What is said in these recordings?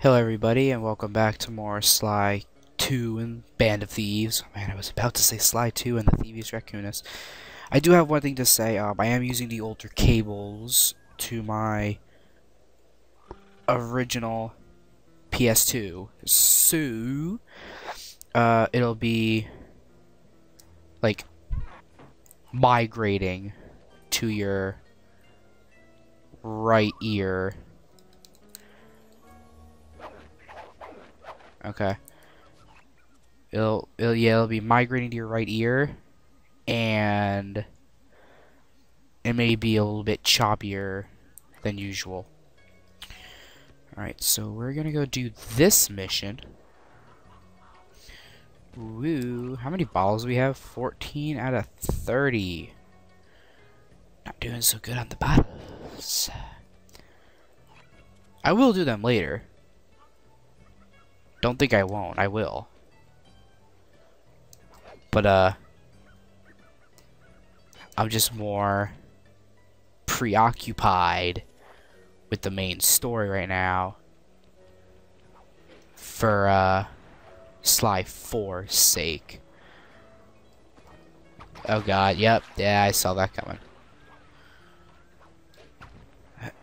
Hello everybody, and welcome back to more Sly 2 and Band of Thieves. Man, I was about to say Sly 2 and the Thievius Raccoonus. I do have one thing to say. I am using the older cables to my original PS2, so it'll be like migrating to your right ear. Okay. It'll be migrating to your right ear, and it may be a little bit choppier than usual. Alright, so we're gonna go do this mission. Woo, how many bottles do we have? 14 out of 30. Not doing so good on the bottles. I will do them later. Don't think I won't. I will. But, I'm just more preoccupied with the main story right now for, Sly 4's sake. Oh god, yep. Yeah, I saw that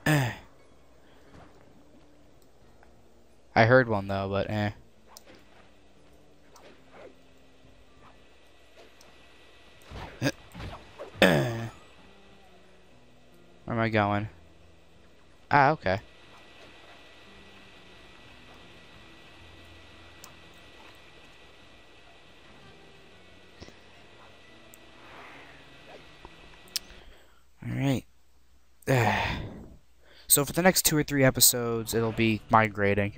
coming. I heard one though, but eh. Where am I going? Ah, okay. Alright. So for the next 2 or 3 episodes, it'll be migrating.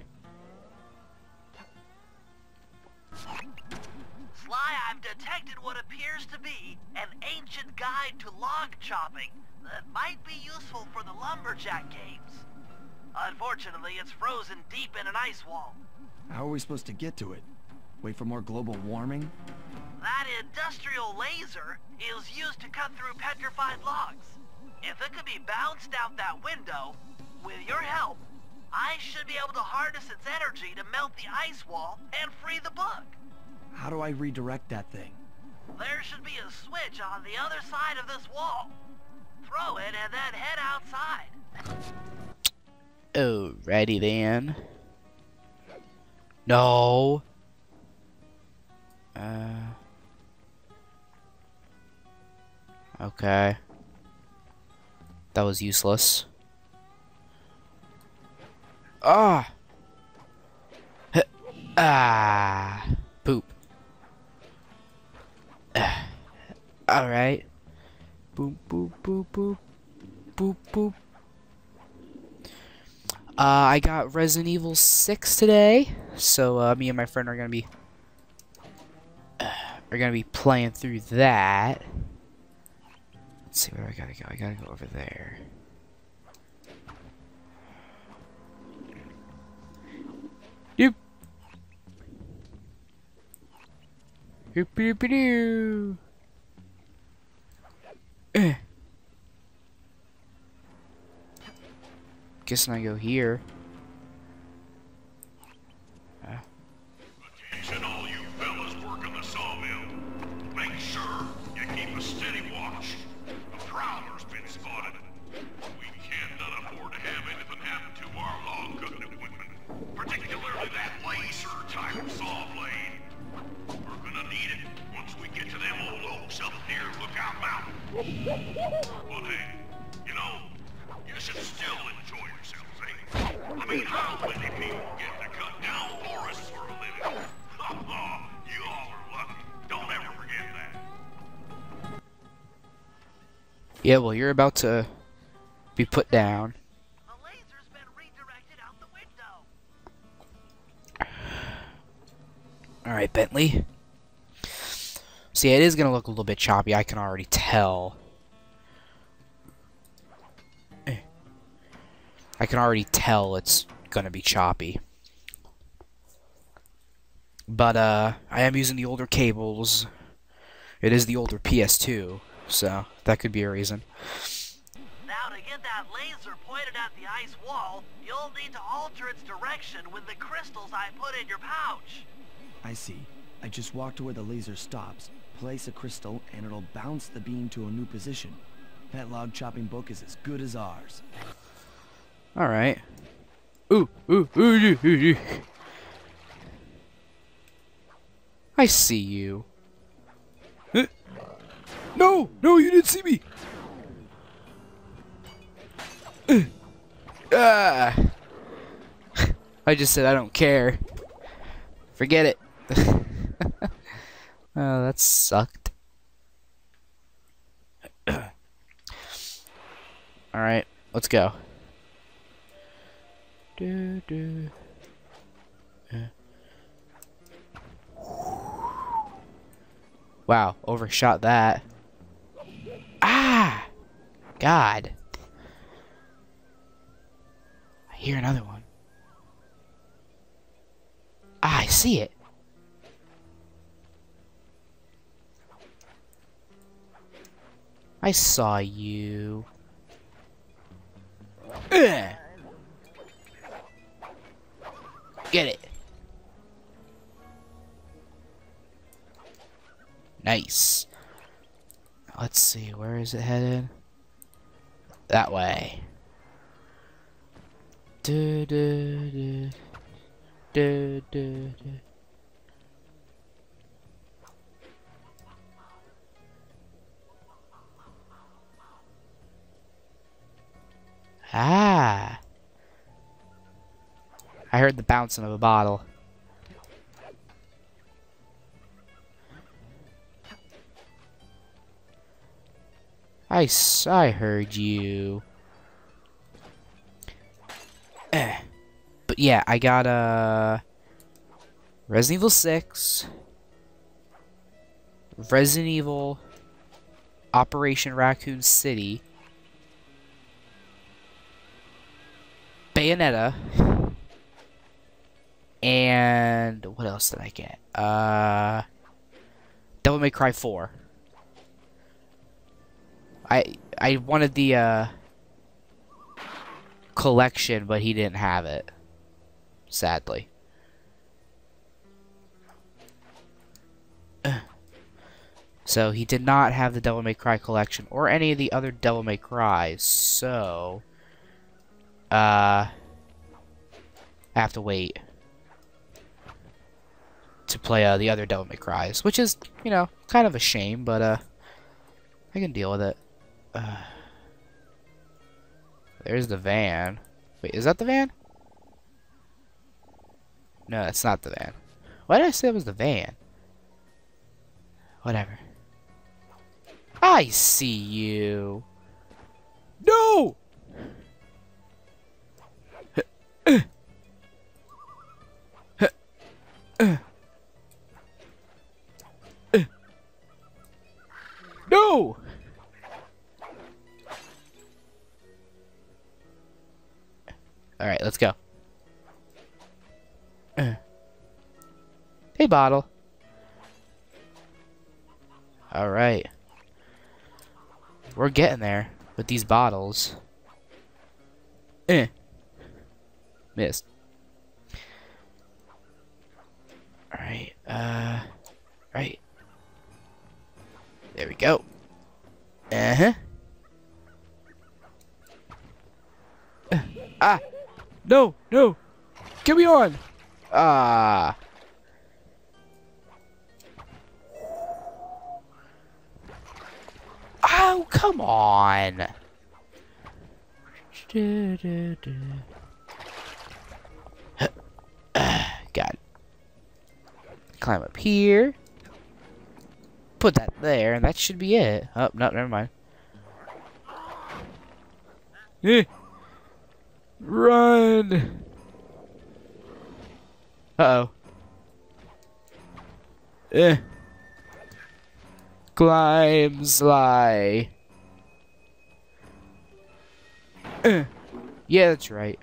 Guide to log chopping that might be useful for the lumberjack games. Unfortunately, it's frozen deep in an ice wall. How are we supposed to get to it? Wait for more global warming? That industrial laser is used to cut through petrified logs. If it could be bounced out that window, with your help, I should be able to harness its energy to melt the ice wall and free the bug. How do I redirect that thing? There should be a switch on the other side of this wall. Throw it and then head outside. Alrighty then. No. Okay. That was useless. Ah. Ah. Poop. Alright. Boop, boop, boop, boop. Boop, boop. I got Resident Evil 6 today. So, me and my friend are gonna be... playing through that. Let's see, where do I gotta go? I gotta go over there. Doop. Doop, doop, doop, doop. Guessing I go here. Attention, all you fellas working the sawmill. Make sure you keep a steady watch. A prowler's been spotted. We cannot afford to have anything happen to our log cutting equipment, particularly that laser type saw blade. We're gonna need it once we get to them old oaks up near Lookout Mountain. But hey, you know, you should still enjoy yourselves, eh? I mean, how many people get to cut down forests for a living? You all are lucky. Don't ever forget that. Yeah, well, you're about to be put down. The laser's been redirected out the window. Alright, Bentley. See, it is gonna look a little bit choppy, I can already tell. I can already tell it's gonna be choppy. But, I am using the older cables. It is the older PS2, so that could be a reason. Now Now, to get that laser pointed at the ice wall, you'll need to alter its direction with the crystals I put in your pouch. I see. I just walk to where the laser stops, place a crystal, and it'll bounce the beam to a new position. That log chopping book is as good as ours. Alright. Ooh, ooh, ooh, ooh, ooh, ooh. I see you. Huh? No! No, you didn't see me! I just said I don't care. Forget it. Oh, that sucked. Alright, let's go. Wow, overshot that. Ah! God. I hear another one. Ah, I see it. I saw you. Ugh. Get it. Nice. Let's see, where is it headed? That way. Do, do, do. Do, do, do. Ah. I heard the bouncing of a bottle. I heard you. But yeah, I got Resident Evil 6, Resident Evil Operation Raccoon City, Bayonetta, and what else did I get? Devil May Cry 4. I wanted the collection, but he didn't have it, sadly. So he did not have the Devil May Cry collection or any of the other Devil May Cries, so I have to wait to play the other Devil May Cries, which is, you know, kind of a shame, but I can deal with it. There's the van. Wait, is that the van? No, that's not the van. Why did I say it was the van? Whatever. I see you. No! No! Alright, let's go. Hey, bottle. Alright. We're getting there with these bottles. Missed. Alright, right. There we go. Ah! No! No! Get me on! Ah! Oh, come on! God. Climb up here. Put that there, and that should be it. Oh, no, never mind. Run! Uh-oh. Climb, Sly. Yeah, that's right.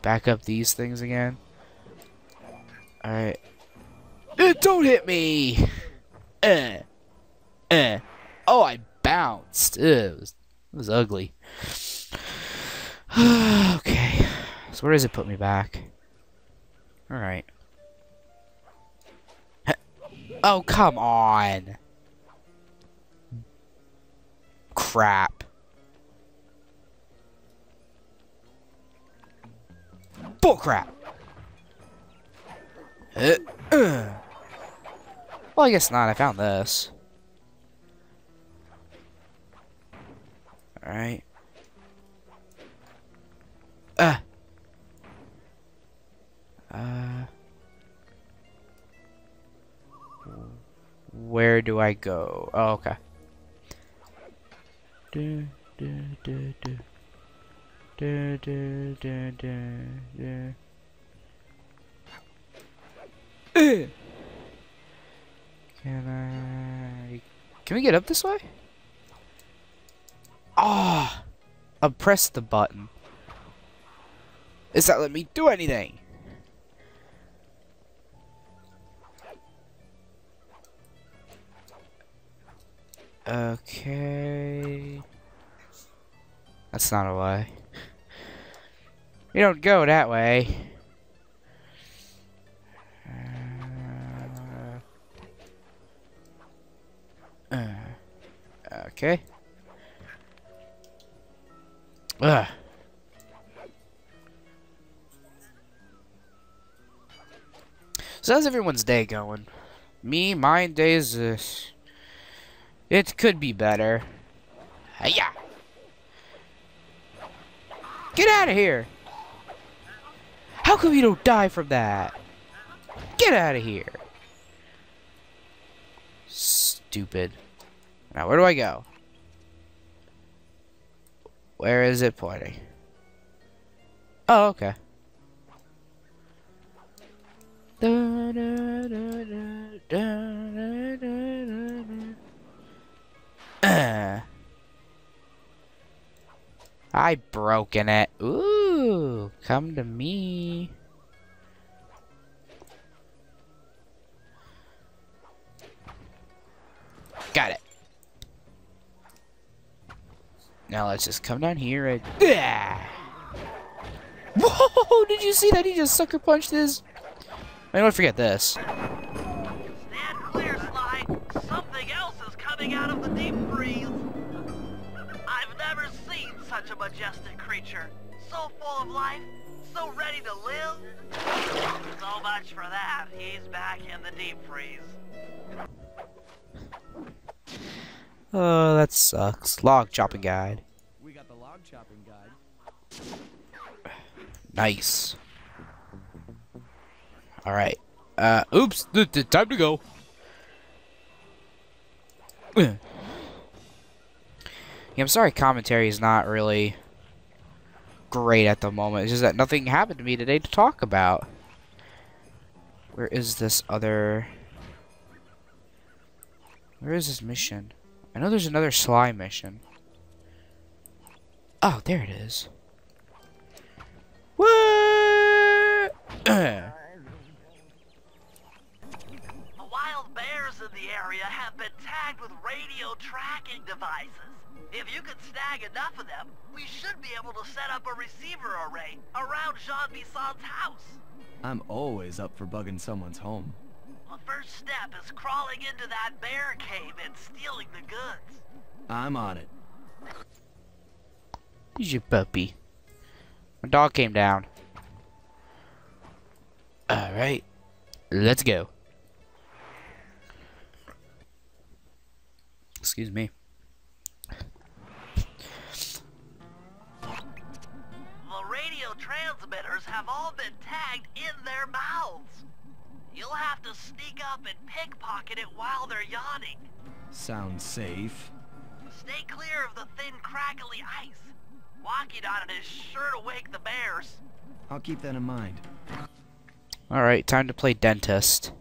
Back up these things again. Alright. Don't hit me! Oh, I bounced. Ew, it was ugly. Okay. So where does it put me back? Alright. Oh, come on. Crap. Bullcrap. Well, I guess not. I found this. Alright. Where do I go? Oh, okay. Can we get up this way? Ah! Oh, I pressed the button. It's not letting me do anything. Okay. That's not a way. You don't go that way. Okay. Ugh. So how's everyone's day going? Me, my day is this. It could be better. Yeah. Get out of here! How come you don't die from that? Get out of here! Stupid. Now, where do I go? Where is it pointing? Oh, okay. I broken it. Ooh, come to me. Got it. Now let's just come down here and... Yeah! Whoa! Did you see that? He just sucker punched his... I don't forget this. Stand clear, Sly. Something else is coming out of the deep freeze. I've never seen such a majestic creature. So full of life, so ready to live. So much for that. He's back in the deep freeze. Oh, that sucks. Log chopping guide. We got the log chopping guide. Nice. Alright. Oops! Time to go! Yeah, I'm sorry commentary is not really great at the moment. It's just that nothing happened to me today to talk about. Where is this other... Where is this mission? I know there's another Sly mission. Oh, there it is. What? The area have been tagged with radio tracking devices. If you could snag enough of them, we should be able to set up a receiver array around Jean Bisson's house. I'm always up for bugging someone's home. The first step is crawling into that bear cave and stealing the goods. I'm on it. Here's your puppy. My dog came down. Alright, let's go. Excuse me. The radio transmitters have all been tagged in their mouths. You'll have to sneak up and pickpocket it while they're yawning. Sounds safe. Stay clear of the thin, crackly ice. Walking on it is sure to wake the bears. I'll keep that in mind. Alright, time to play dentist.